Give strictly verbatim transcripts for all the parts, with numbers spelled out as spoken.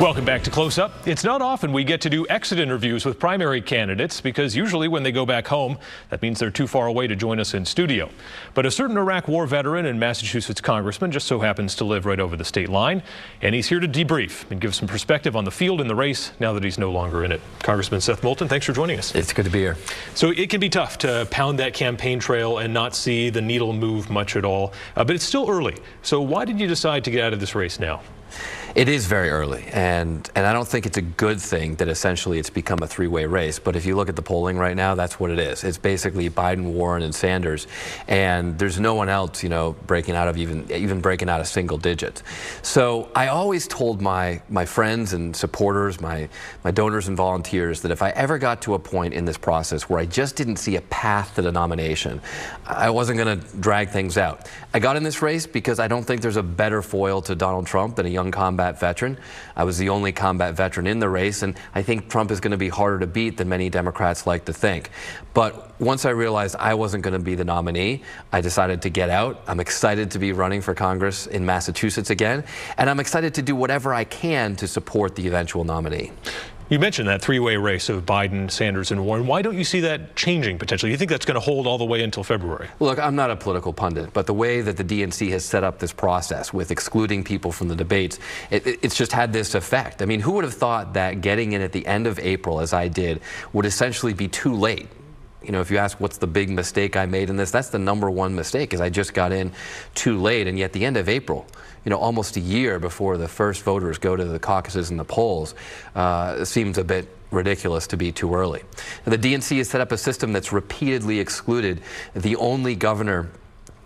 Welcome back to Close Up. It's not often we get to do exit interviews with primary candidates because usually when they go back home, that means they're too far away to join us in studio. But a certain Iraq War veteran and Massachusetts congressman just so happens to live right over the state line, and he's here to debrief and give some perspective on the field and the race now that he's no longer in it. Congressman Seth Moulton, thanks for joining us. It's good to be here. So it can be tough to pound that campaign trail and not see the needle move much at all, uh, but it's still early. So why did you decide to get out of this race now? It is very early, and and I don't think it's a good thing that essentially it's become a three-way race. But if you look at the polling right now, that's what it is. It's basically Biden, Warren, and Sanders, and there's no one else, you know, breaking out of even even breaking out of single digits. So I always told my my friends and supporters, my my donors and volunteers, that if I ever got to a point in this process where I just didn't see a path to the nomination, I wasn't going to drag things out. I got in this race because I don't think there's a better foil to Donald Trump than a young combat veteran. I was the only combat veteran in the race, and I think Trump is going to be harder to beat than many Democrats like to think. But once I realized I wasn't going to be the nominee, I decided to get out. I'm excited to be running for Congress in Massachusetts again, and I'm excited to do whatever I can to support the eventual nominee. You mentioned that three-way race of Biden, Sanders, and Warren. Why don't you see that changing potentially? You think that's going to hold all the way until February? Look, I'm not a political pundit, but the way that the D N C has set up this process with excluding people from the debates, it, it's just had this effect. I mean, who would have thought that getting in at the end of April, as I did, would essentially be too late? You know, if you ask what's the big mistake I made in this, that's the number one mistake, is I just got in too late. And yet the end of April, you know, almost a year before the first voters go to the caucuses and the polls, uh, seems a bit ridiculous to be too early. Now, the D N C has set up a system that's repeatedly excluded the only governor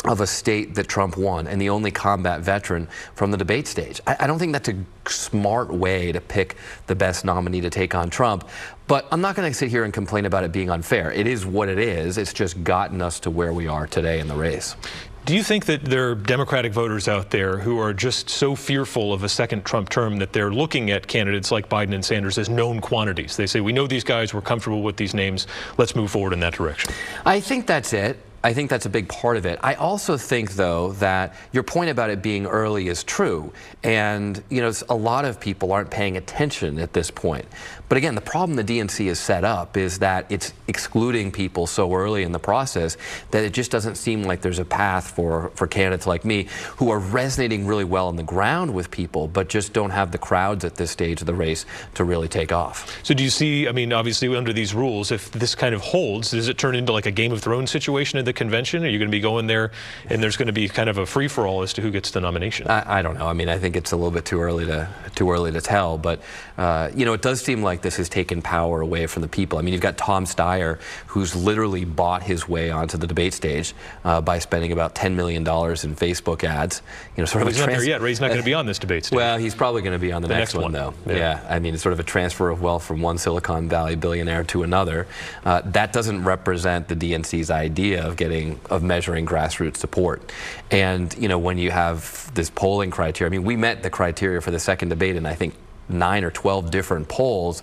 of a state that Trump won and the only combat veteran from the debate stage. I, I don't think that's a smart way to pick the best nominee to take on Trump, but I'm not going to sit here and complain about it being unfair. It is what it is. It's just gotten us to where we are today in the race. Do you think that there are Democratic voters out there who are just so fearful of a second Trump term that they're looking at candidates like Biden and Sanders as known quantities? They say, we know these guys, we're comfortable with these names, let's move forward in that direction. I think that's it. I think that's a big part of it. I also think, though, that your point about it being early is true. And, you know, a lot of people aren't paying attention at this point. But again, the problem the D N C has set up is that it's excluding people so early in the process that it just doesn't seem like there's a path for, for candidates like me who are resonating really well on the ground with people, but just don't have the crowds at this stage of the race to really take off. So do you see, I mean, obviously under these rules, if this kind of holds, does it turn into like a Game of Thrones situation at the convention? Are you going to be going there and there's going to be kind of a free-for-all as to who gets the nomination? I, I don't know. I mean, I think it's a little bit too early to too early to tell, but uh, you know, it does seem like this has taken power away from the people. I mean, you've got Tom Steyer, who's literally bought his way onto the debate stage uh, by spending about ten million dollars in Facebook ads. You know, sort well, of he's not there yet, right? He's not going to be on this debate stage. Well, he's probably going to be on the, the next, next one, one, though. Yeah. yeah, I mean, it's sort of a transfer of wealth from one Silicon Valley billionaire to another. Uh, that doesn't represent the D N C's idea of getting of measuring grassroots support. And, you know, when you have this polling criteria, I mean, we met the criteria for the second debate in, I think, nine or twelve different polls.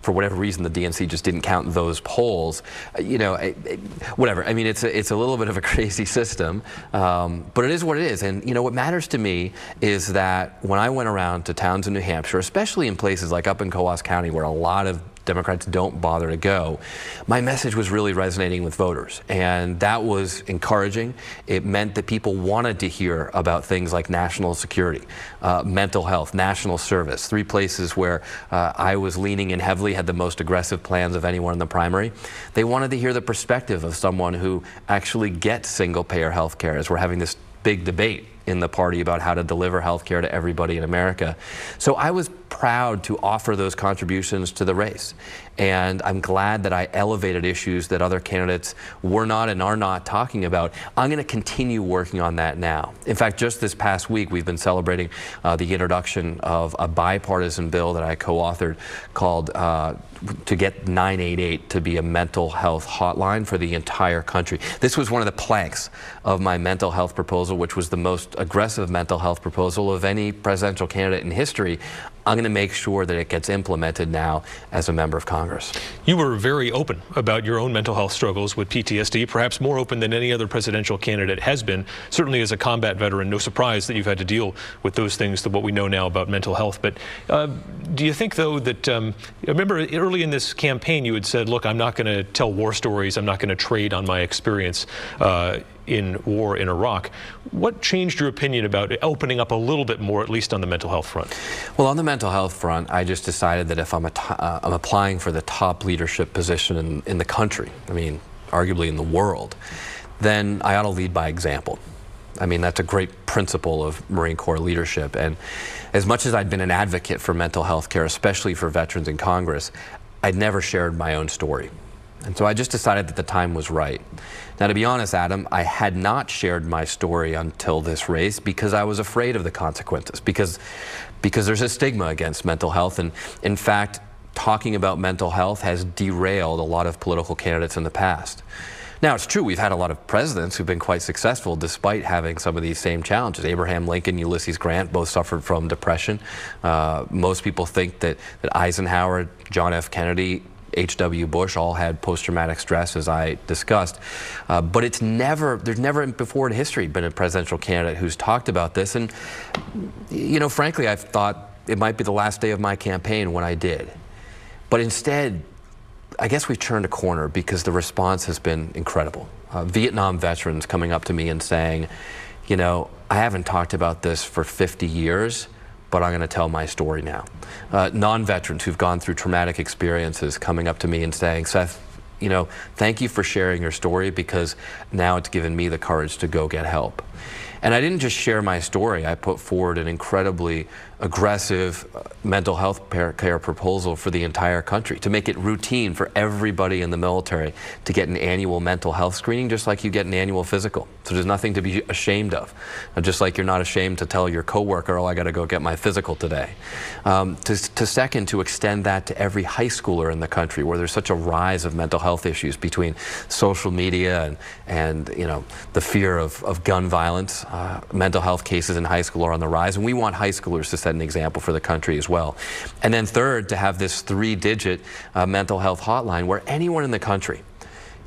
For whatever reason, the D N C just didn't count those polls. You know, it, it, whatever. I mean, it's a, it's a little bit of a crazy system, um, but it is what it is. And, you know, what matters to me is that when I went around to towns in New Hampshire, especially in places like up in Coos County, where a lot of Democrats don't bother to go, my message was really resonating with voters, and that was encouraging. It meant that people wanted to hear about things like national security, uh, mental health, national service, three places where uh, I was leaning in heavily, had the most aggressive plans of anyone in the primary. They wanted to hear the perspective of someone who actually gets single-payer health care, as we're having this big debate in the party about how to deliver health care to everybody in America. So I was proud to offer those contributions to the race. And I'm glad that I elevated issues that other candidates were not and are not talking about. I'm going to continue working on that now. In fact, just this past week, we've been celebrating uh, the introduction of a bipartisan bill that I co-authored called uh, to get nine eight eight to be a mental health hotline for the entire country. This was one of the planks of my mental health proposal, which was the most aggressive mental health proposal of any presidential candidate in history. I'm going to make sure that it gets implemented now as a member of Congress. You were very open about your own mental health struggles with P T S D, perhaps more open than any other presidential candidate has been. Certainly as a combat veteran, no surprise that you've had to deal with those things, what we know now about mental health. But uh, do you think, though, that um, remember early in this campaign you had said, look, I'm not going to tell war stories, I'm not going to trade on my experience uh, in war in Iraq. What changed your opinion about opening up a little bit more, at least on the mental health front? Well, on the mental health front, I just decided that if I'm, a t uh, I'm applying for the top leadership position in, in the country, I mean, arguably in the world, then I ought to lead by example. I mean, that's a great principle of Marine Corps leadership. And as much as I'd been an advocate for mental health care, especially for veterans in Congress, I'd never shared my own story. And so I just decided that the time was right. Now, to be honest, Adam, I had not shared my story until this race because I was afraid of the consequences, because, because there's a stigma against mental health. And in fact, talking about mental health has derailed a lot of political candidates in the past. Now, it's true, we've had a lot of presidents who've been quite successful despite having some of these same challenges. Abraham Lincoln, Ulysses Grant both suffered from depression. Uh, most people think that, that Eisenhower, John F. Kennedy, H W Bush all had post-traumatic stress, as I discussed. Uh, but it's never, there's never before in history been a presidential candidate who's talked about this. And, you know, frankly, I've thought it might be the last day of my campaign when I did. But instead, I guess we've turned a corner because the response has been incredible. Uh, Vietnam veterans coming up to me and saying, you know, I haven't talked about this for fifty years, but I'm going to tell my story now. Uh, non-veterans who've gone through traumatic experiences coming up to me and saying, Seth, you know, thank you for sharing your story because now it's given me the courage to go get help. And I didn't just share my story. I put forward an incredibly aggressive mental health care proposal for the entire country to make it routine for everybody in the military to get an annual mental health screening, just like you get an annual physical. So there's nothing to be ashamed of, just like you're not ashamed to tell your coworker, oh, I got to go get my physical today. Um, to, to second, to extend that to every high schooler in the country where there's such a rise of mental health issues between social media and, and you know, the fear of, of gun violence. Uh, mental health cases in high school are on the rise, and we want high schoolers to set an example for the country as well. And then third, to have this three-digit uh, mental health hotline where anyone in the country,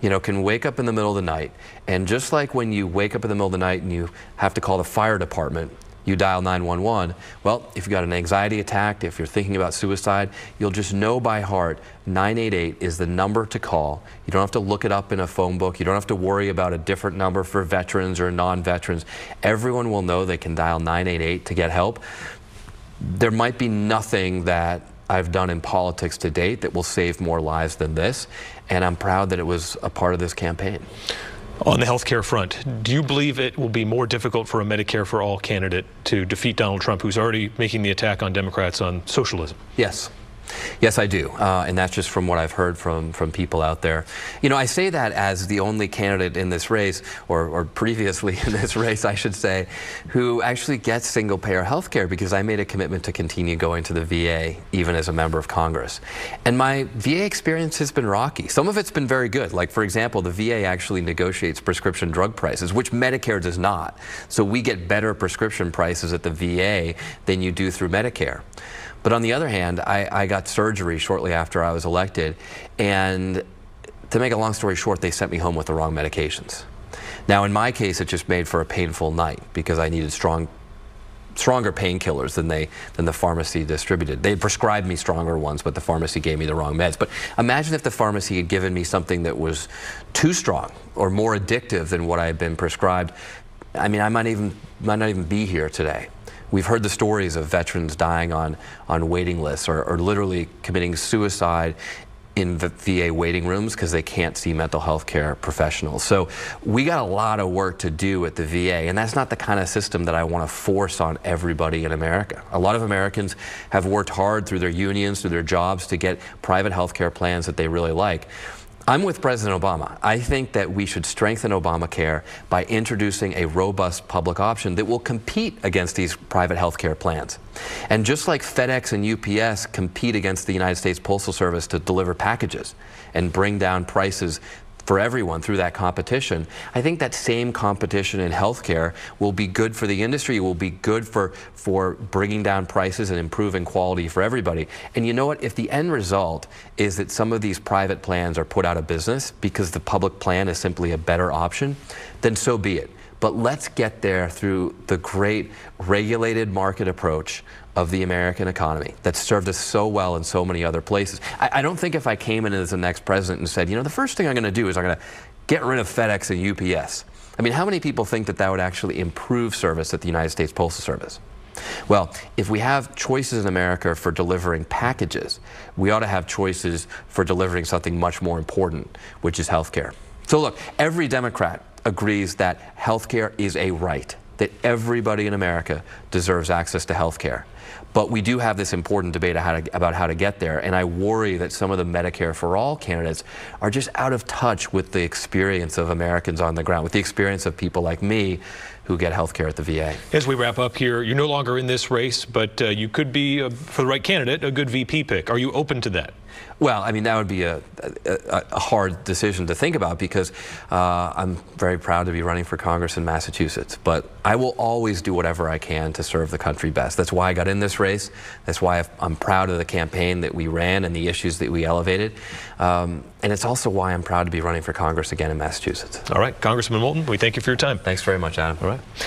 you know, can wake up in the middle of the night, and just like when you wake up in the middle of the night and you have to call the fire department, you dial nine one one. Well, if you've got an anxiety attack, if you're thinking about suicide, you'll just know by heart nine eight eight is the number to call. You don't have to look it up in a phone book. You don't have to worry about a different number for veterans or non-veterans. Everyone will know they can dial nine eight eight to get help. There might be nothing that I've done in politics to date that will save more lives than this, and I'm proud that it was a part of this campaign. On the healthcare front, do you believe it will be more difficult for a Medicare for all candidate to defeat Donald Trump, who's already making the attack on Democrats on socialism? Yes. Yes, I do. Uh, and that's just from what I've heard from, from people out there. You know, I say that as the only candidate in this race, or, or previously in this race, I should say, who actually gets single-payer health care, because I made a commitment to continue going to the V A, even as a member of Congress. And my V A experience has been rocky. Some of it's been very good. Like, for example, the V A actually negotiates prescription drug prices, which Medicare does not. So we get better prescription prices at the V A than you do through Medicare. But on the other hand, I, I got surgery shortly after I was elected, and to make a long story short, they sent me home with the wrong medications. Now, in my case, it just made for a painful night because I needed strong, stronger painkillers than they than the pharmacy distributed. They prescribed me stronger ones, but the pharmacy gave me the wrong meds. But imagine if the pharmacy had given me something that was too strong or more addictive than what I had been prescribed. I mean, I might even might not even be here today. We've heard the stories of veterans dying on, on waiting lists or, or literally committing suicide in the V A waiting rooms because they can't see mental health care professionals. So we got a lot of work to do at the V A, and that's not the kind of system that I want to force on everybody in America. A lot of Americans have worked hard through their unions, through their jobs, to get private health care plans that they really like. I'm with President Obama. I think that we should strengthen Obamacare by introducing a robust public option that will compete against these private health care plans. And just like FedEx and U P S compete against the United States Postal Service to deliver packages and bring down prices for everyone through that competition, I think that same competition in healthcare will be good for the industry, will be good for, for bringing down prices and improving quality for everybody. And you know what? If the end result is that some of these private plans are put out of business because the public plan is simply a better option, then so be it. But let's get there through the great regulated market approach of the American economy that served us so well in so many other places. I, I don't think if I came in as the next president and said, you know, the first thing I'm going to do is I'm going to get rid of FedEx and U P S. I mean, how many people think that that would actually improve service at the United States Postal Service? Well, if we have choices in America for delivering packages, we ought to have choices for delivering something much more important, which is health care. So look, every Democrat agrees that health care is a right, that everybody in America deserves access to health care. But we do have this important debate how to, about how to get there, and I worry that some of the Medicare for all candidates are just out of touch with the experience of Americans on the ground, with the experience of people like me who get health care at the V A. As we wrap up here, you're no longer in this race, but uh, you could be, uh, for the right candidate, a good V P pick. Are you open to that? Well, I mean, that would be a, a, a hard decision to think about because uh, I'm very proud to be running for Congress in Massachusetts, but I will always do whatever I can to serve the country best. That's why I got in this race. That's why I'm proud of the campaign that we ran and the issues that we elevated. Um, and it's also why I'm proud to be running for Congress again in Massachusetts. All right, Congressman Moulton, we thank you for your time. Thanks very much, Adam. All right.